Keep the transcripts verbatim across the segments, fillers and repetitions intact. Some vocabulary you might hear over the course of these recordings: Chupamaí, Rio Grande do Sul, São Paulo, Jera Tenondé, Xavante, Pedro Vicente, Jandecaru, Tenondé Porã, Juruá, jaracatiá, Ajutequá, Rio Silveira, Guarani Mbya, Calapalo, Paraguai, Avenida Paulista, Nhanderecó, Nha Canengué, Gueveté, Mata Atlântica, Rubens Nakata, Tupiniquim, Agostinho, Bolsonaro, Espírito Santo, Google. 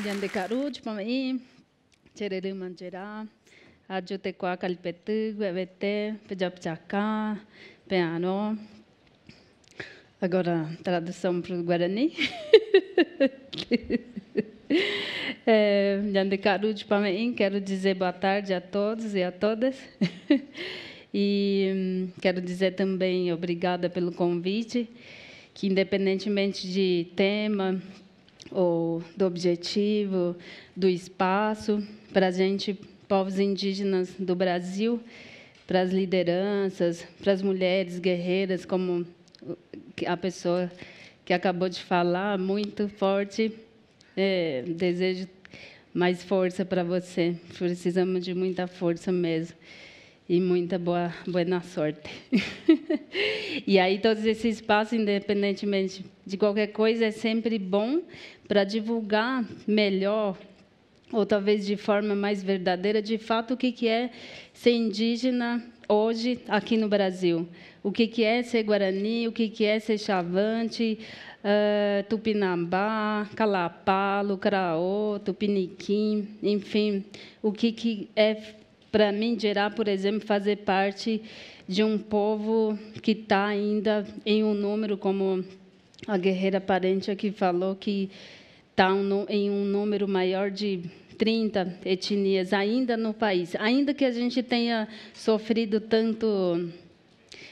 Jandecaru, Chupamaí, Chereri Manjerá, Ajutequá, Kalipetã, Gueveté, Pejapjacá, Peanó. Agora, tradução para o Guarani. Nhanderecó de Pameim, quero dizer boa tarde a todos e a todas. E quero dizer também obrigada pelo convite, que independentemente de tema ou do objetivo, do espaço, para a gente, povos indígenas do Brasil, para as lideranças, para as mulheres guerreiras, como a pessoa que acabou de falar, muito forte. É, desejo mais força para você. Precisamos de muita força mesmo. E muita boa, boa sorte. E aí, todos esses espaços, independentemente de qualquer coisa, é sempre bom para divulgar melhor, ou talvez de forma mais verdadeira, de fato, o que é ser indígena hoje aqui no Brasil. O que é ser Guarani, o que é ser Xavante, Uh, Tupinambá, Calapalo, Craô, Tupiniquim, enfim, o que, que é, para mim, Jera, por exemplo, fazer parte de um povo que está ainda em um número, como a guerreira parente aqui falou, que está um, em um número maior de trinta etnias ainda no país, ainda que a gente tenha sofrido tanto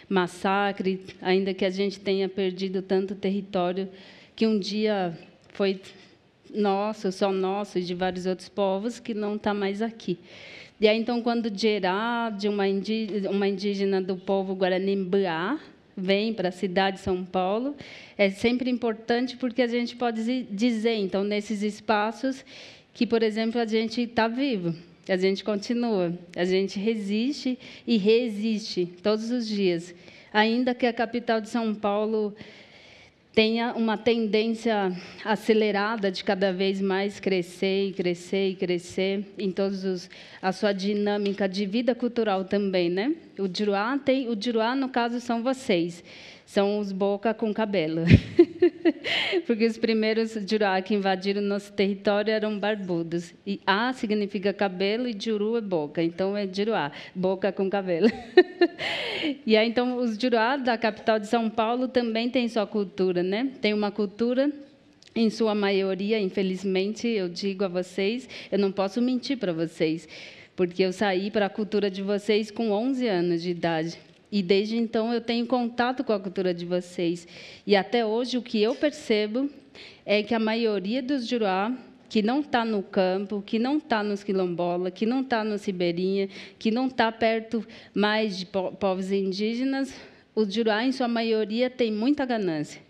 massacre, ainda que a gente tenha perdido tanto território que um dia foi nosso, só nosso, e de vários outros povos, que não está mais aqui. E aí, então, quando Jera, de uma indígena, uma indígena do povo Guarani Mbya, vem para a cidade de São Paulo, é sempre importante, porque a gente pode dizer, então, nesses espaços, que, por exemplo, a gente está vivo. A gente continua, a gente resiste e resiste todos os dias. Ainda que a capital de São Paulo tenha uma tendência acelerada de cada vez mais crescer e crescer e crescer em todos os, a sua dinâmica de vida cultural também, né? O Juruá tem, o Juruá no caso são vocês, são os boca com cabelo, porque os primeiros Juruá que invadiram nosso território eram barbudos. E A significa cabelo e Juru é boca, então é Juruá, boca com cabelo. E aí, então, os Juruá da capital de São Paulo também têm sua cultura, né? Tem uma cultura, em sua maioria, infelizmente, eu digo a vocês, eu não posso mentir para vocês, porque eu saí para a cultura de vocês com onze anos de idade. E, desde então, eu tenho contato com a cultura de vocês. E, até hoje, o que eu percebo é que a maioria dos Juruá, que não está no campo, que não está nos quilombola, que não está no Siberinha, que não está perto mais de po povos indígenas, o Juruá, em sua maioria, tem muita ganância,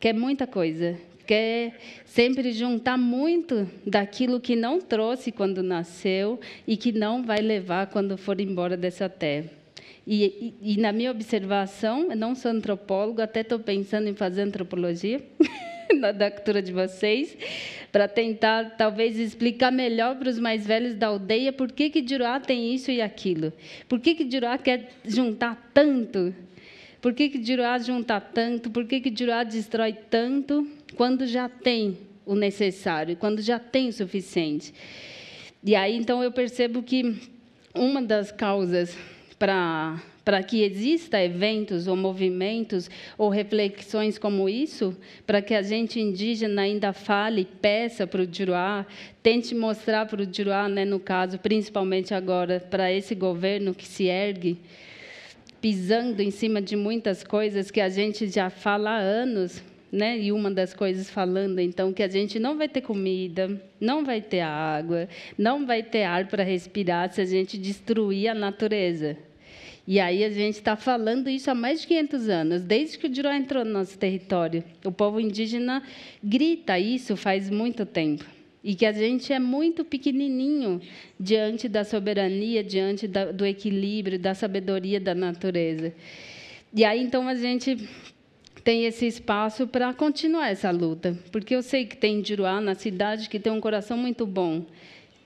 quer muita coisa, quer sempre juntar muito daquilo que não trouxe quando nasceu e que não vai levar quando for embora dessa terra. E, e, e, na minha observação, eu não sou antropóloga, até estou pensando em fazer antropologia da cultura de vocês, para tentar, talvez, explicar melhor para os mais velhos da aldeia por que que Juruá tem isso e aquilo. Por que que Juruá quer juntar tanto? Por que que Juruá junta tanto? Por que que Juruá destrói tanto quando já tem o necessário, quando já tem o suficiente? E aí, então, eu percebo que uma das causas para para que exista eventos ou movimentos ou reflexões como isso, para que a gente indígena ainda fale, peça para o Juruá, tente mostrar para o Juruá, né, no caso, principalmente agora, para esse governo que se ergue, pisando em cima de muitas coisas que a gente já fala há anos, né? E uma das coisas falando, então, que a gente não vai ter comida, não vai ter água, não vai ter ar para respirar se a gente destruir a natureza. E aí a gente está falando isso há mais de quinhentos anos, desde que o Juruá entrou no nosso território. O povo indígena grita isso faz muito tempo. E que a gente é muito pequenininho diante da soberania, diante da, do equilíbrio, da sabedoria da natureza. E aí, então, a gente tem esse espaço para continuar essa luta, porque eu sei que tem Juruá na cidade que tem um coração muito bom,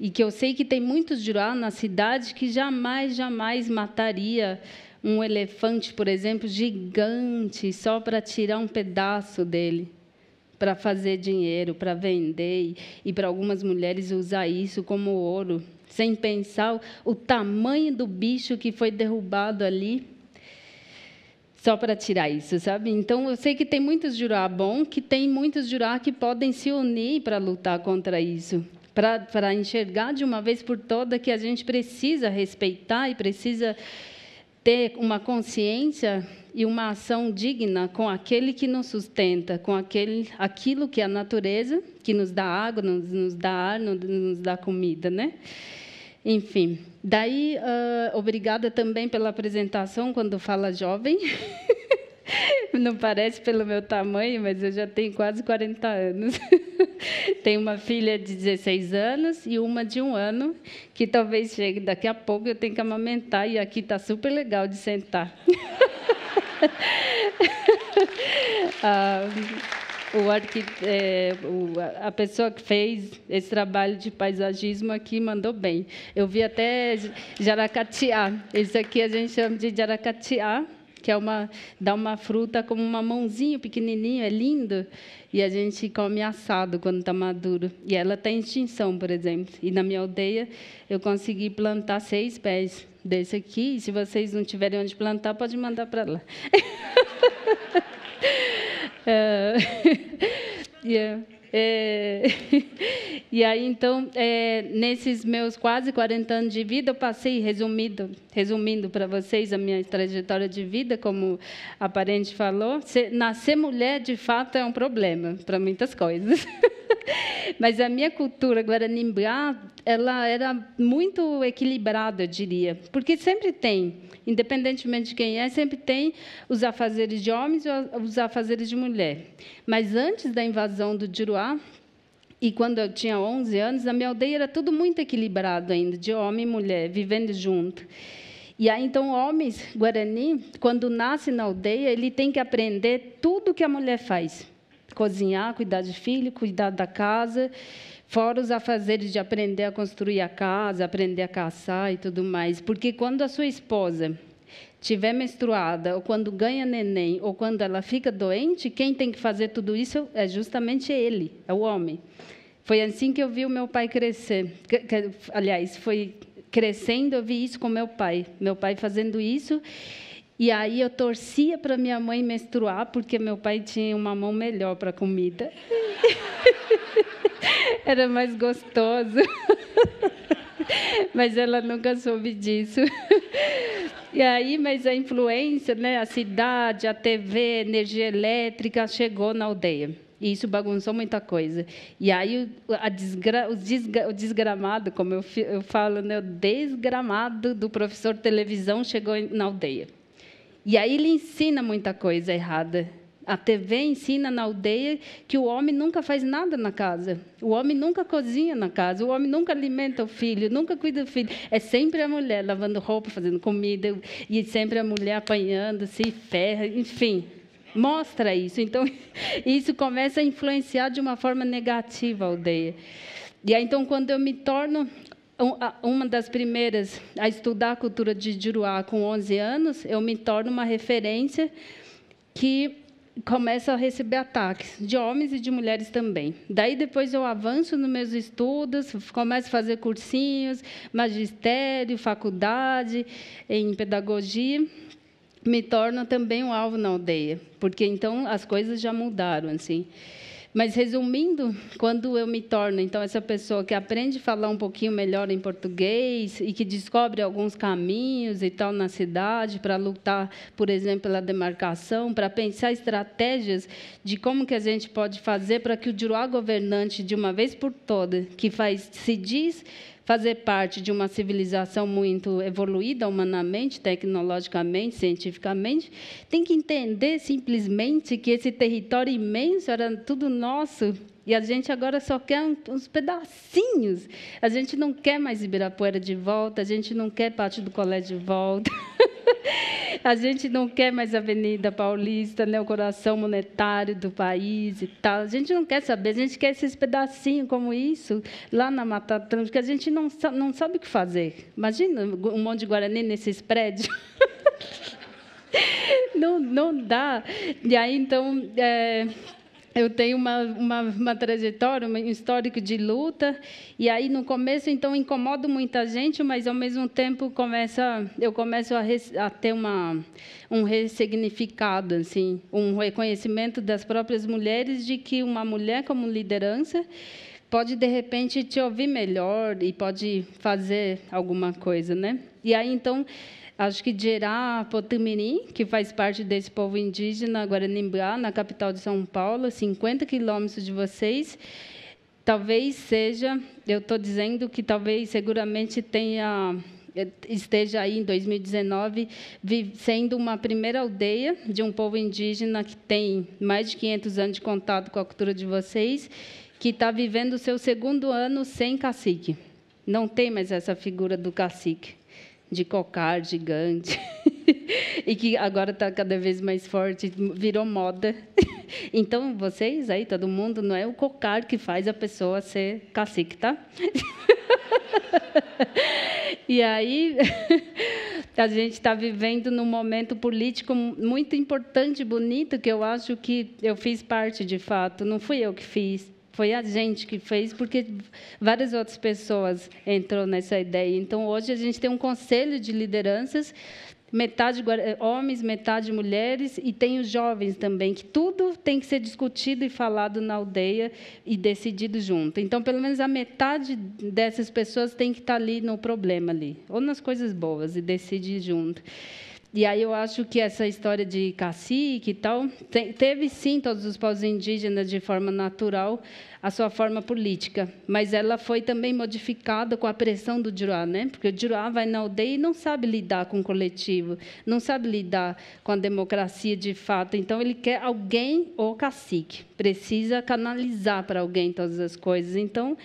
e que eu sei que tem muitos Juruá na cidade que jamais, jamais mataria um elefante, por exemplo, gigante, só para tirar um pedaço dele. para fazer dinheiro, para vender, e para algumas mulheres usar isso como ouro, sem pensar o tamanho do bicho que foi derrubado ali, só para tirar isso, sabe? Então, eu sei que tem muitos Juruá bons, que tem muitos Juruá que podem se unir para lutar contra isso, para, para enxergar de uma vez por toda que a gente precisa respeitar e precisa ter uma consciência e uma ação digna com aquele que nos sustenta, com aquele, aquilo que é a natureza, que nos dá água, nos, nos dá ar, nos, nos dá comida, né? Enfim, daí, uh, obrigada também pela apresentação, quando fala jovem. Não parece pelo meu tamanho, mas eu já tenho quase quarenta anos. Tenho uma filha de dezesseis anos e uma de um ano, que talvez chegue daqui a pouco, eu tenho que amamentar, e aqui está super legal de sentar. uh, O arqu... é, o, a pessoa que fez esse trabalho de paisagismo aqui mandou bem. Eu vi até jaracatiá. Isso aqui a gente chama de jaracatiá, que é uma, dá uma fruta como uma mãozinha pequenininha, é lindo. E a gente come assado quando está maduro. E ela está em extinção, por exemplo. E na minha aldeia eu consegui plantar seis pés desse aqui. E se vocês não tiverem onde plantar, pode mandar para lá. Yeah. É, e aí, então, é, nesses meus quase quarenta anos de vida, eu passei, resumido, resumindo para vocês a minha trajetória de vida, como a parente falou, ser, nascer mulher, de fato, é um problema para muitas coisas. Mas a minha cultura Guarani Mbya, ela era muito equilibrada, eu diria, porque sempre tem, independentemente de quem é, sempre tem os afazeres de homens e os afazeres de mulher. Mas antes da invasão do Juruá, e quando eu tinha onze anos, a minha aldeia era tudo muito equilibrado ainda, de homem e mulher, vivendo junto. E aí, então, homens Guarani, quando nasce na aldeia, ele tem que aprender tudo que a mulher faz. Cozinhar, cuidar de filho, cuidar da casa, fora os afazeres de aprender a construir a casa, aprender a caçar e tudo mais. Porque quando a sua esposa estiver menstruada, ou quando ganha neném, ou quando ela fica doente, quem tem que fazer tudo isso é justamente ele, é o homem. Foi assim que eu vi o meu pai crescer. Aliás, foi crescendo, eu vi isso com meu pai. Meu pai fazendo isso. E aí eu torcia para minha mãe menstruar, porque meu pai tinha uma mão melhor para comida. Era mais gostoso. Mas ela nunca soube disso. E aí, mas a influência, né, a cidade, a T V, energia elétrica, chegou na aldeia. E isso bagunçou muita coisa. E aí a desgra, o, desgra, o desgramado, como eu, eu falo, né, o desgramado do professor de televisão chegou na aldeia. E aí ele ensina muita coisa errada. A T V ensina na aldeia que o homem nunca faz nada na casa, o homem nunca cozinha na casa, o homem nunca alimenta o filho, nunca cuida do filho. É sempre a mulher lavando roupa, fazendo comida, e sempre a mulher apanhando, se ferra, enfim. Mostra isso. Então, isso começa a influenciar de uma forma negativa a aldeia. E aí, então, quando eu me torno uma das primeiras a estudar a cultura de Juruá com onze anos, eu me torno uma referência que começa a receber ataques, de homens e de mulheres também. Daí, depois, eu avanço nos meus estudos, começo a fazer cursinhos, magistério, faculdade, em pedagogia. Me torno também um alvo na aldeia, porque, então, as coisas já mudaram, assim. Mas, resumindo, quando eu me torno, então, essa pessoa que aprende a falar um pouquinho melhor em português e que descobre alguns caminhos e tal na cidade para lutar, por exemplo, pela demarcação, para pensar estratégias de como que a gente pode fazer para que o Juruá governante, de uma vez por toda, que faz, se diz fazer parte de uma civilização muito evoluída humanamente, tecnologicamente, cientificamente, tem que entender simplesmente que esse território imenso era tudo nosso, e a gente agora só quer uns pedacinhos. A gente não quer mais Ibirapuera de volta, a gente não quer parte do colégio de volta, a gente não quer mais Avenida Paulista, né, o coração monetário do país e tal. A gente não quer saber, a gente quer esses pedacinhos como isso, lá na Mata Atlântica, a gente não, não sabe o que fazer. Imagina um monte de Guarani nesses prédios. Não, não dá. E aí, então, é, eu tenho uma, uma, uma trajetória, um histórico de luta, e aí no começo, então, incomodo muita gente, mas ao mesmo tempo começa, eu começo a, res, a ter uma, um ressignificado, assim, um reconhecimento das próprias mulheres de que uma mulher como liderança pode, de repente, te ouvir melhor e pode fazer alguma coisa, né? E aí, então, acho que Jera Tenondé, que faz parte desse povo indígena Guarani Mbya, na capital de São Paulo, cinquenta quilômetros de vocês, talvez seja, eu estou dizendo que talvez seguramente tenha, esteja aí em dois mil e dezenove sendo uma primeira aldeia de um povo indígena que tem mais de quinhentos anos de contato com a cultura de vocês, que está vivendo o seu segundo ano sem cacique. Não tem mais essa figura do cacique, de cocar gigante, e que agora está cada vez mais forte, virou moda. Então, vocês aí, todo mundo, não é o cocar que faz a pessoa ser cacique, tá? E aí, a gente está vivendo num momento político muito importante, bonito, que eu acho que eu fiz parte, de fato, não fui eu que fiz, foi a gente que fez, porque várias outras pessoas entrou nessa ideia. Então, hoje, a gente tem um conselho de lideranças, metade homens, metade mulheres, e tem os jovens também, que tudo tem que ser discutido e falado na aldeia e decidido junto. Então, pelo menos a metade dessas pessoas tem que estar ali no problema, ali, ou nas coisas boas, e decidir junto. E aí eu acho que essa história de cacique e tal, teve, sim, todos os povos indígenas, de forma natural, a sua forma política, mas ela foi também modificada com a pressão do Juruá, né? Porque o Juruá vai na aldeia e não sabe lidar com o coletivo, não sabe lidar com a democracia de fato, então ele quer alguém ou cacique, precisa canalizar para alguém todas as coisas, então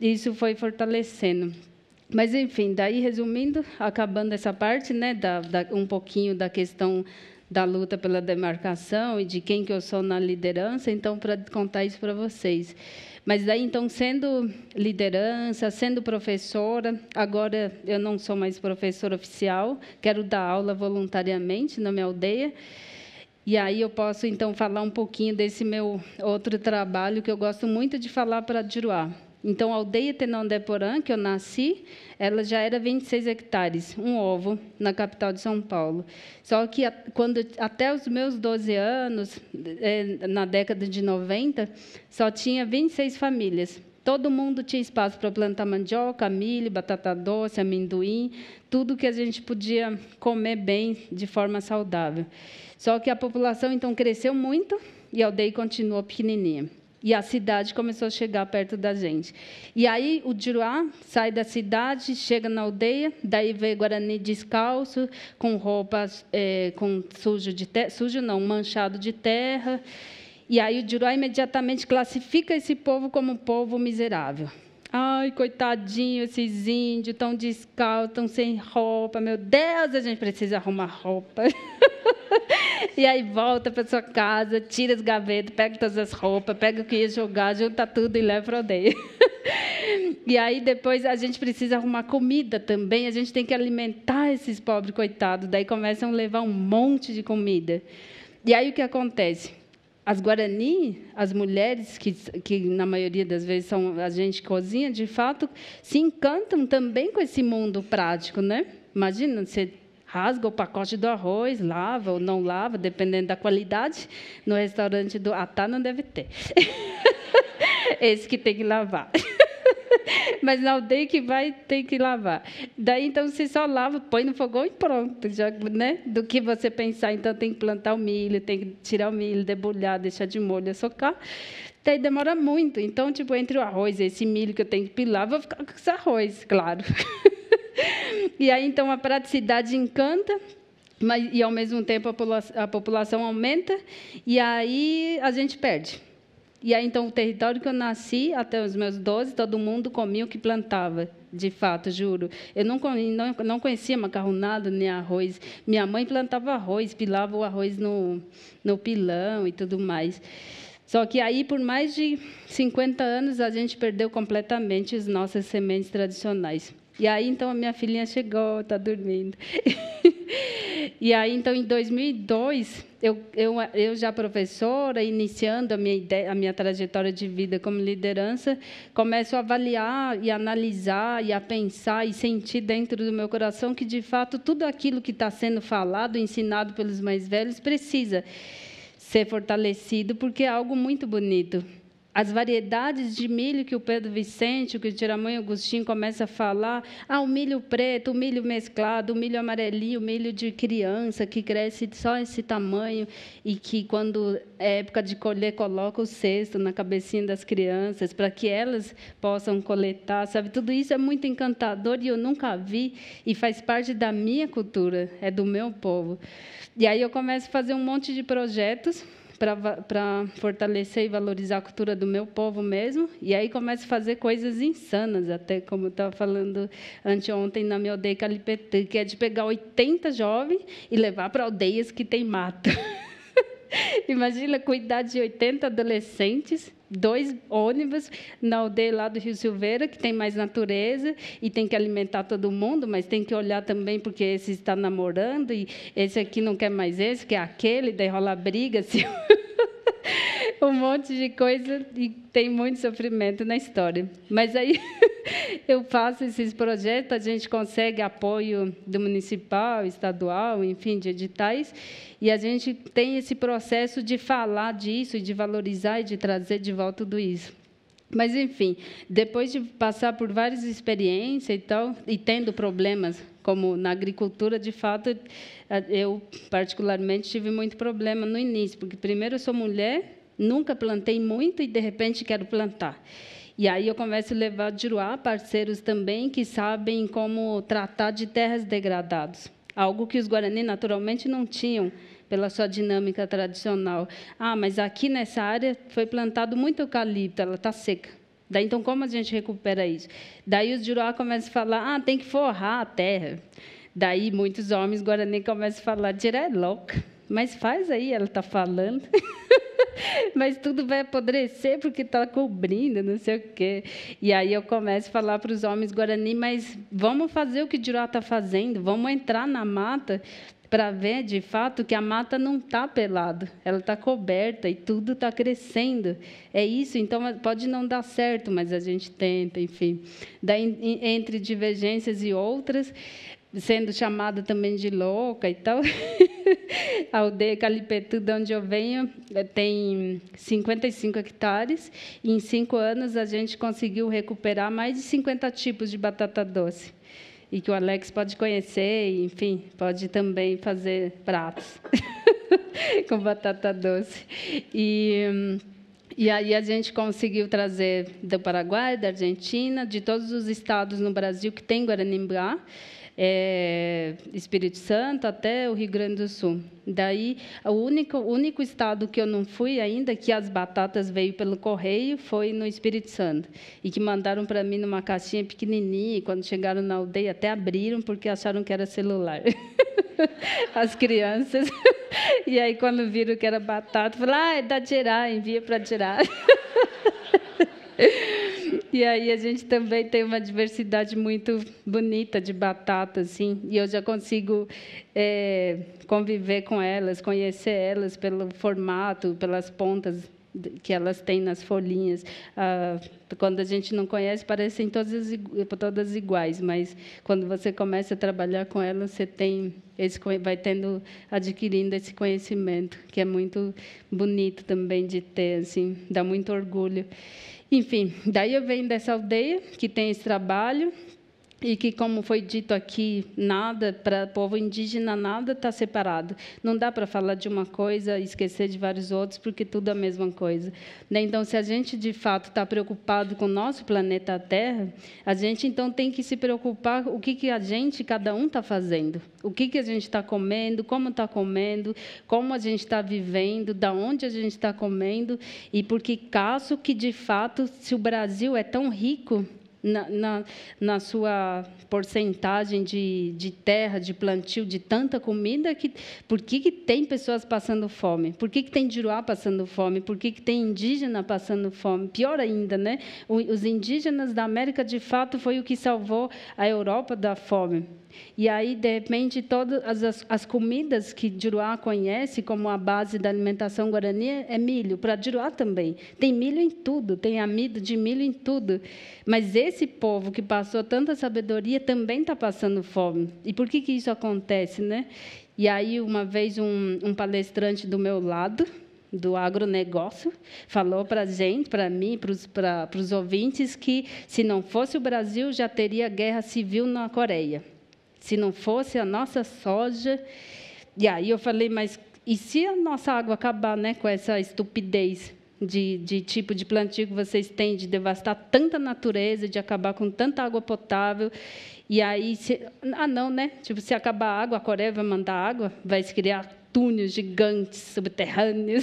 isso foi fortalecendo. Mas, enfim, daí, resumindo, acabando essa parte, né, da, da, um pouquinho da questão da luta pela demarcação e de quem que eu sou na liderança, então, para contar isso para vocês. Mas, daí, então, sendo liderança, sendo professora, agora eu não sou mais professora oficial, quero dar aula voluntariamente na minha aldeia, e aí eu posso, então, falar um pouquinho desse meu outro trabalho, que eu gosto muito de falar para Juruá. Então, a aldeia Tenondé Porã, que eu nasci, ela já era vinte e seis hectares, um ovo, na capital de São Paulo. Só que, quando, até os meus doze anos, na década de noventa, só tinha vinte e seis famílias. Todo mundo tinha espaço para plantar mandioca, milho, batata doce, amendoim, tudo que a gente podia comer bem, de forma saudável. Só que a população, então, cresceu muito e a aldeia continuou pequenininha. E a cidade começou a chegar perto da gente. E aí o Juruá sai da cidade, chega na aldeia, daí vê Guarani descalço, com roupas é, com sujo de terra, sujo não, manchado de terra. E aí o Juruá imediatamente classifica esse povo como um povo miserável. Ai, coitadinho, esses índios tão descalços, tão sem roupa. Meu Deus, a gente precisa arrumar roupa. E aí volta para sua casa, tira as gavetas, pega todas as roupas, pega o que ia jogar, junta tudo e leva para a aldeia. E aí depois a gente precisa arrumar comida também, a gente tem que alimentar esses pobres coitados. Daí começam a levar um monte de comida. E aí o que acontece? As Guarani, as mulheres, que, que na maioria das vezes são a gente que cozinha, de fato, se encantam também com esse mundo prático, né? Imagina, você rasga o pacote do arroz, lava ou não lava, dependendo da qualidade, no restaurante do Atá não deve ter. Esse que tem que lavar. Mas na aldeia que vai, tem que lavar. Daí, então, você só lava, põe no fogão e pronto. Já, né? Do que você pensar, então, tem que plantar o milho, tem que tirar o milho, debulhar, deixar de molho, socar. Daí demora muito. Então, tipo, entre o arroz e esse milho que eu tenho que pilar, vou ficar com esse arroz, claro. E aí, então, a praticidade encanta, mas, e, ao mesmo tempo, a população, a população aumenta, e aí a gente perde. E aí, então, o território que eu nasci, até os meus doze, todo mundo comia o que plantava, de fato, juro. Eu não, não, não conhecia macarronada nem arroz. Minha mãe plantava arroz, pilava o arroz no, no pilão e tudo mais. Só que aí, por mais de cinquenta anos, a gente perdeu completamente as nossas sementes tradicionais. E aí, então, a minha filhinha chegou, está dormindo. E aí, então, em dois mil e dois, eu, eu, eu já professora, iniciando a minha, ideia, a minha trajetória de vida como liderança, começo a avaliar e analisar e a pensar e sentir dentro do meu coração que, de fato, tudo aquilo que está sendo falado, ensinado pelos mais velhos, precisa ser fortalecido, porque é algo muito bonito. As variedades de milho que o Pedro Vicente, que o Tiramã e o Agostinho começam a falar, ah, o milho preto, o milho mesclado, o milho amarelinho, o milho de criança, que cresce só esse tamanho e que, quando é época de colher, coloca o cesto na cabecinha das crianças para que elas possam coletar, sabe? Tudo isso é muito encantador e eu nunca vi e faz parte da minha cultura, é do meu povo. E aí eu começo a fazer um monte de projetos para fortalecer e valorizar a cultura do meu povo mesmo, e aí começo a fazer coisas insanas, até como eu estava falando anteontem na minha aldeia Kalipetã, que é de pegar oitenta jovens e levar para aldeias que tem mato. Imagina cuidar de oitenta adolescentes, dois ônibus na aldeia lá do Rio Silveira, que tem mais natureza e tem que alimentar todo mundo, mas tem que olhar também porque esse está namorando e esse aqui não quer mais esse, que é aquele, daí rola briga, assim, um monte de coisa e tem muito sofrimento na história. Mas aí eu faço esses projetos, a gente consegue apoio do municipal, estadual, enfim, de editais, e a gente tem esse processo de falar disso, de valorizar e de trazer de volta tudo isso. Mas, enfim, depois de passar por várias experiências e tal, e tendo problemas, como na agricultura, de fato, eu, particularmente, tive muito problema no início, porque, primeiro, eu sou mulher, nunca plantei muito e, de repente, quero plantar. E aí eu começo a levar de Juruá parceiros também que sabem como tratar de terras degradadas, algo que os Guarani naturalmente não tinham pela sua dinâmica tradicional. Ah, mas aqui nessa área foi plantado muito eucalipto, ela está seca. Daí, então, como a gente recupera isso? Daí os Juruá começam a falar, ah, tem que forrar a terra. Daí muitos homens Guarani começam a falar, Jera é louca, mas faz aí, ela está falando. Mas tudo vai apodrecer porque está cobrindo, não sei o quê. E aí eu começo a falar para os homens Guarani, mas vamos fazer o que o Juruá está fazendo, vamos entrar na mata para ver, de fato, que a mata não está pelada, ela está coberta e tudo está crescendo. É isso, então pode não dar certo, mas a gente tenta, enfim. Daí, entre divergências e outras, sendo chamada também de louca e tal. A aldeia Kalipetã, de onde eu venho, tem cinquenta e cinco hectares, e em cinco anos a gente conseguiu recuperar mais de cinquenta tipos de batata doce, e que o Alex pode conhecer, e, enfim, pode também fazer pratos com batata doce. E... E aí a gente conseguiu trazer do Paraguai, da Argentina, de todos os estados no Brasil que tem Guarani Mbya, é, Espírito Santo, até o Rio Grande do Sul. Daí, o único, o único estado que eu não fui ainda, que as batatas veio pelo correio, foi no Espírito Santo. E que mandaram para mim numa caixinha pequenininha, e quando chegaram na aldeia até abriram, porque acharam que era celular. As crianças. E aí, quando viram que era batata, falaram, ah, é da Jera, envia para Jera. E aí a gente também tem uma diversidade muito bonita de batata, assim, e eu já consigo é, conviver com elas, conhecer elas pelo formato, pelas pontas que elas têm nas folhinhas. Ah, quando a gente não conhece, parecem todas, todas iguais, mas quando você começa a trabalhar com elas, você tem esse, vai tendo, adquirindo esse conhecimento, que é muito bonito também de ter, assim, dá muito orgulho. Enfim, daí eu venho dessa aldeia, que tem esse trabalho, e que, como foi dito aqui, nada, para o povo indígena, nada está separado. Não dá para falar de uma coisa e esquecer de vários outros, porque tudo é a mesma coisa. Então, se a gente, de fato, está preocupado com o nosso planeta Terra, a gente, então, tem que se preocupar com o que, que a gente, cada um, está fazendo. O que, que a gente está comendo, como está comendo, como a gente está vivendo, da onde a gente está comendo, e por que caso que, de fato, se o Brasil é tão rico, Na, na, na sua porcentagem de, de terra, de plantio, de tanta comida, que, por que, que tem pessoas passando fome? Por que, que tem Juruá passando fome? Por que, que tem indígena passando fome? Pior ainda, né? Os indígenas da América, de fato, foi o que salvou a Europa da fome. E aí, de repente, todas as, as comidas que Juruá conhece, como a base da alimentação guarani, é milho. Para Juruá também. Tem milho em tudo, tem amido de milho em tudo. Mas esse povo que passou tanta sabedoria também está passando fome. E por que, que isso acontece, né? E aí, uma vez, um, um palestrante do meu lado, do agronegócio, falou para a gente, para mim, para os ouvintes, que, se não fosse o Brasil, já teria guerra civil na Coreia. Se não fosse a nossa soja... E aí eu falei, mas e se a nossa água acabar, né, com essa estupidez de, de tipo de plantio que vocês têm, de devastar tanta natureza, de acabar com tanta água potável... E aí, se, ah, não, né? Tipo, se acabar a água, a Coreia vai mandar água, vai se criar túneis gigantes subterrâneos.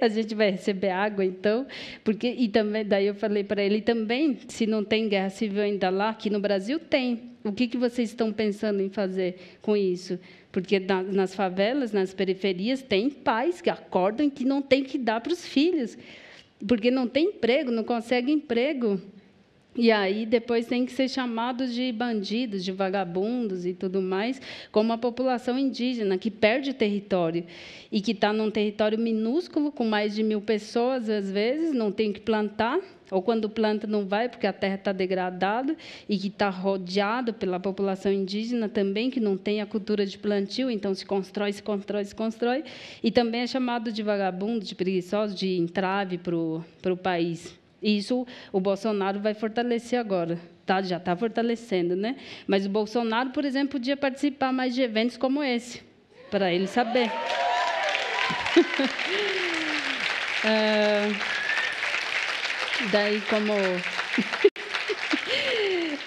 A gente vai receber água, então, porque e também daí eu falei para ele também, se não tem guerra civil ainda lá, aqui no Brasil tem. O que que vocês estão pensando em fazer com isso? Porque na, nas favelas, nas periferias, tem pais que acordam que não tem que dar para os filhos, porque não tem emprego, não consegue emprego. E aí, depois, tem que ser chamados de bandidos, de vagabundos e tudo mais, como a população indígena, que perde território e que está num território minúsculo, com mais de mil pessoas, às vezes, não tem que plantar, ou quando planta não vai, porque a terra está degradada, e que está rodeado pela população indígena também, que não tem a cultura de plantio, então se constrói, se constrói, se constrói, e também é chamado de vagabundo, de preguiçoso, de entrave para o país. Isso o Bolsonaro vai fortalecer agora, tá? Já está fortalecendo, né? Mas o Bolsonaro, por exemplo, podia participar mais de eventos como esse, para ele saber. É... Daí, como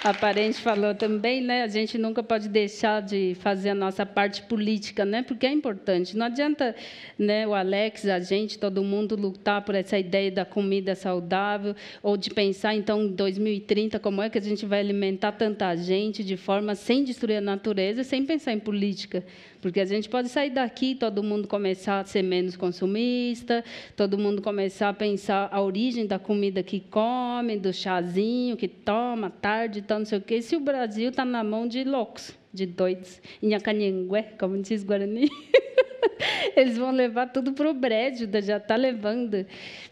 a parente falou também, né? A gente nunca pode deixar de fazer a nossa parte política, né? Porque é importante. Não adianta, né, o Alex, a gente, todo mundo lutar por essa ideia da comida saudável, ou de pensar, então, em dois mil e trinta, como é que a gente vai alimentar tanta gente de forma sem destruir a natureza, sem pensar em política. Porque a gente pode sair daqui, todo mundo começar a ser menos consumista, todo mundo começar a pensar a origem da comida que come, do chazinho que toma à tarde, tal, não sei o quê. Se o Brasil está na mão de loucos, de doidos, Nha Canengué, como diz Guarani, eles vão levar tudo para o Brédio, já está levando.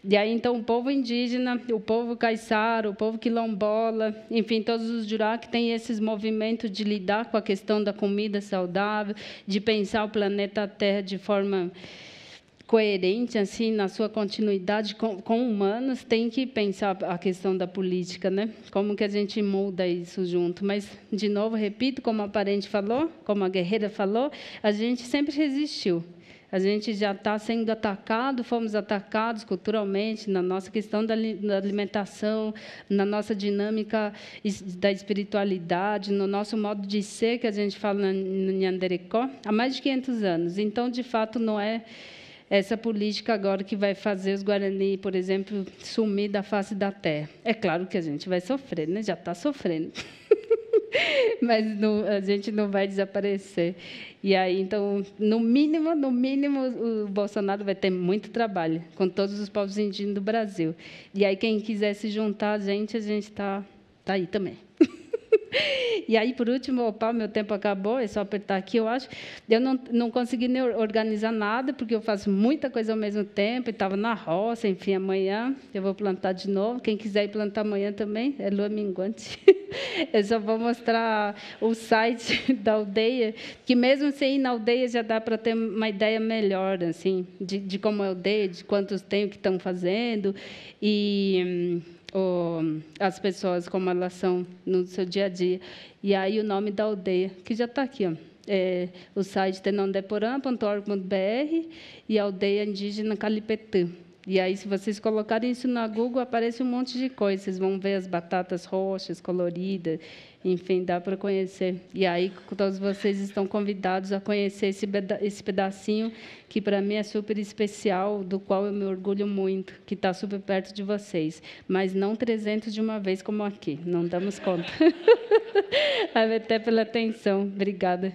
E aí, então, o povo indígena, o povo caiçara, o povo quilombola, enfim, todos os Juruá que têm esses movimentos de lidar com a questão da comida saudável, de pensar o planeta Terra de forma coerente, assim, na sua continuidade com, com humanos, tem que pensar a questão da política, né? Como que a gente muda isso junto? Mas, de novo, repito, como a parente falou, como a guerreira falou, a gente sempre resistiu. A gente já está sendo atacado, fomos atacados culturalmente, na nossa questão da alimentação, na nossa dinâmica da espiritualidade, no nosso modo de ser, que a gente fala no Nhanderecó, há mais de quinhentos anos. Então, de fato, não é essa política agora que vai fazer os Guarani, por exemplo, sumir da face da terra. É claro que a gente vai sofrer, né? Já está sofrendo. Mas não, a gente não vai desaparecer. E aí, então, no mínimo, no mínimo, o Bolsonaro vai ter muito trabalho com todos os povos indígenas do Brasil. E aí, quem quiser se juntar a gente, a gente está tá aí também. E aí, por último, opa, meu tempo acabou, é só apertar aqui, eu acho. Eu não, não consegui nem organizar nada, porque eu faço muita coisa ao mesmo tempo, e estava na roça, enfim, amanhã eu vou plantar de novo. Quem quiser ir plantar amanhã também, é lua minguante. Eu só vou mostrar o site da aldeia, que mesmo sem ir na aldeia já dá para ter uma ideia melhor, assim, de, de como é a aldeia, de quantos tem, o que estão fazendo, e... Ou as pessoas, como elas são no seu dia a dia. E aí o nome da aldeia, que já está aqui, ó, é o site tenondé porã ponto org ponto br e a aldeia indígena Kalipetã. E aí, se vocês colocarem isso na Google, aparece um monte de coisa. Vocês vão ver as batatas roxas, coloridas, enfim, dá para conhecer. E aí, todos vocês estão convidados a conhecer esse esse pedacinho, que para mim é super especial, do qual eu me orgulho muito, que está super perto de vocês. Mas não trezentos de uma vez, como aqui. Não damos conta. Até pela atenção. Obrigada.